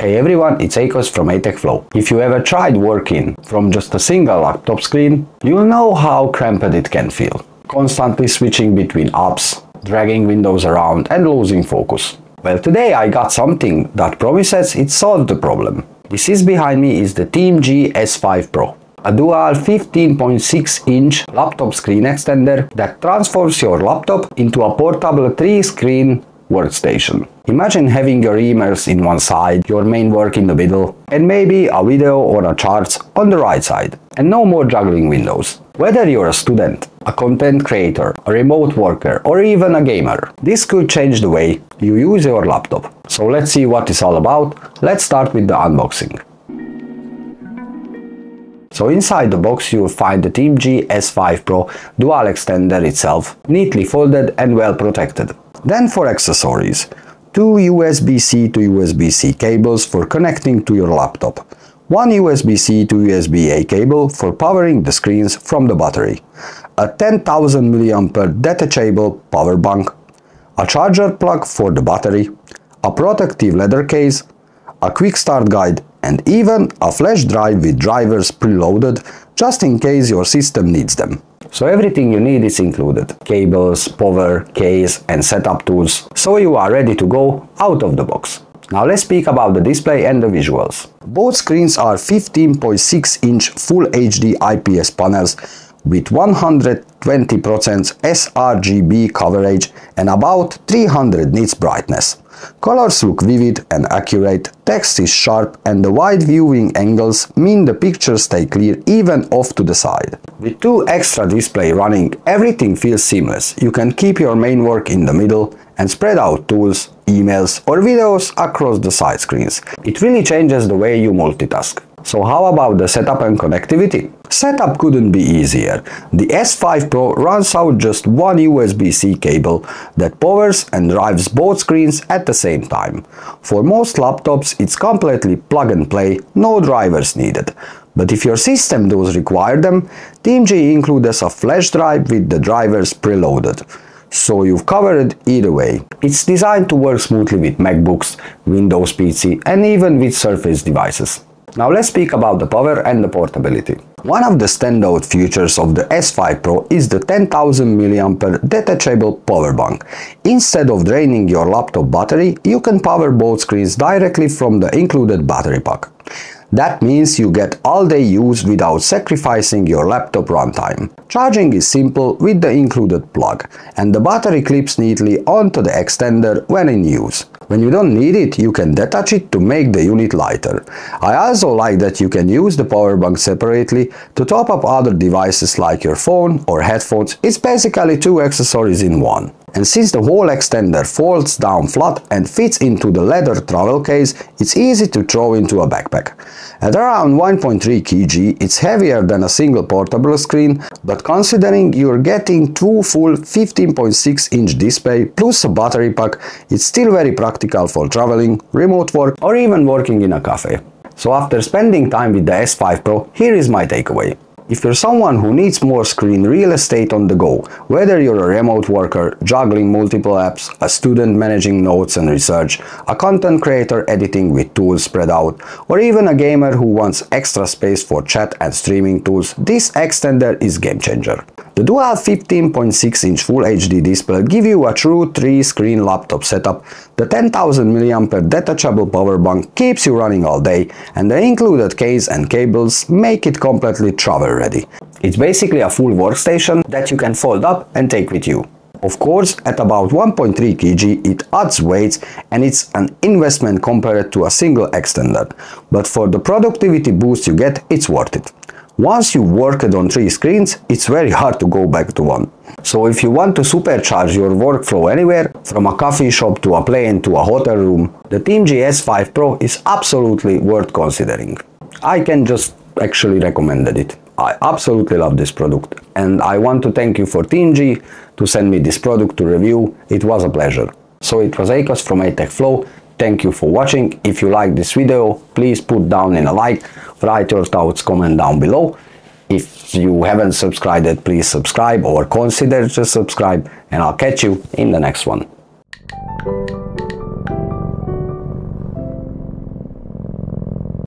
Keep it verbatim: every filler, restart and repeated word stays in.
Hey everyone, it's Akos from AtechFlow. If you ever tried working from just a single laptop screen, you'll know how cramped it can feel. Constantly switching between apps, dragging windows around and losing focus. Well, today I got something that promises it solved the problem. This is behind me is the Teamgee S five Pro, a dual fifteen point six inch laptop screen extender that transforms your laptop into a portable three screen workstation. Imagine having your emails in one side, your main work in the middle, and maybe a video or a charts on the right side. And no more juggling windows. Whether you're a student, a content creator, a remote worker, or even a gamer, this could change the way you use your laptop. So let's see what it's all about. Let's start with the unboxing. So inside the box you'll find the Teamgee S five Pro dual extender itself, neatly folded and well protected. Then for accessories, two U S B C to U S B C cables for connecting to your laptop, one U S B C to U S B A cable for powering the screens from the battery, a ten thousand milliamp hour detachable power bank, a charger plug for the battery, a protective leather case, a quick start guide, and even a flash drive with drivers preloaded just in case your system needs them. So everything you need is included: cables, power, case and setup tools, so you are ready to go out of the box. Now let's speak about the display and the visuals. Both screens are fifteen point six inch Full H D I P S panels with one hundred twenty percent sRGB coverage and about three hundred nits brightness. Colors look vivid and accurate, text is sharp, and the wide viewing angles mean the pictures stay clear even off to the side. With two extra displays running, everything feels seamless. You can keep your main work in the middle and spread out tools, emails or videos across the side screens. It really changes the way you multitask. So how about the setup and connectivity? Setup couldn't be easier. The S five Pro runs out just one U S B C cable that powers and drives both screens at the same time. For most laptops it's completely plug and play, no drivers needed. But if your system does require them, Teamgee includes a flash drive with the drivers preloaded. So you've covered either way. It's designed to work smoothly with MacBooks, Windows P C and even with Surface devices. Now let's speak about the power and the portability. One of the standout features of the S five Pro is the ten thousand milliamp hour detachable power bank. Instead of draining your laptop battery, you can power both screens directly from the included battery pack. That means you get all day use without sacrificing your laptop runtime. Charging is simple with the included plug, and the battery clips neatly onto the extender when in use. When you don't need it, you can detach it to make the unit lighter. I also like that you can use the power bank separately to top up other devices like your phone or headphones. It's basically two accessories in one. And since the whole extender folds down flat and fits into the leather travel case, it's easy to throw into a backpack. At around one point three kilograms, it's heavier than a single portable screen, but considering you're getting two full fifteen point six inch display plus a battery pack, it's still very practical for traveling, remote work or even working in a cafe. So after spending time with the S five Pro, here is my takeaway. If you're someone who needs more screen real estate on the go, whether you're a remote worker juggling multiple apps, a student managing notes and research, a content creator editing with tools spread out, or even a gamer who wants extra space for chat and streaming tools, this extender is game changer. The dual fifteen point six inch Full H D display gives you a true three screen laptop setup, the ten thousand milliamp hour detachable power bank keeps you running all day, and the included case and cables make it completely travel ready. It's basically a full workstation that you can fold up and take with you. Of course, at about one point three kilograms it adds weight and it's an investment compared to a single extender, but for the productivity boost you get, it's worth it. Once you've worked on three screens, it's very hard to go back to one. So if you want to supercharge your workflow anywhere, from a coffee shop to a plane to a hotel room, the Teamgee S five Pro is absolutely worth considering. I can just actually recommend it. I absolutely love this product and I want to thank you for Teamgee to send me this product to review. It was a pleasure. So it was Akos from AtechFlow. Thank you for watching. If you like this video, please put down in a like, write your thoughts, comment down below. If you haven't subscribed, please subscribe or consider to subscribe, and I'll catch you in the next one.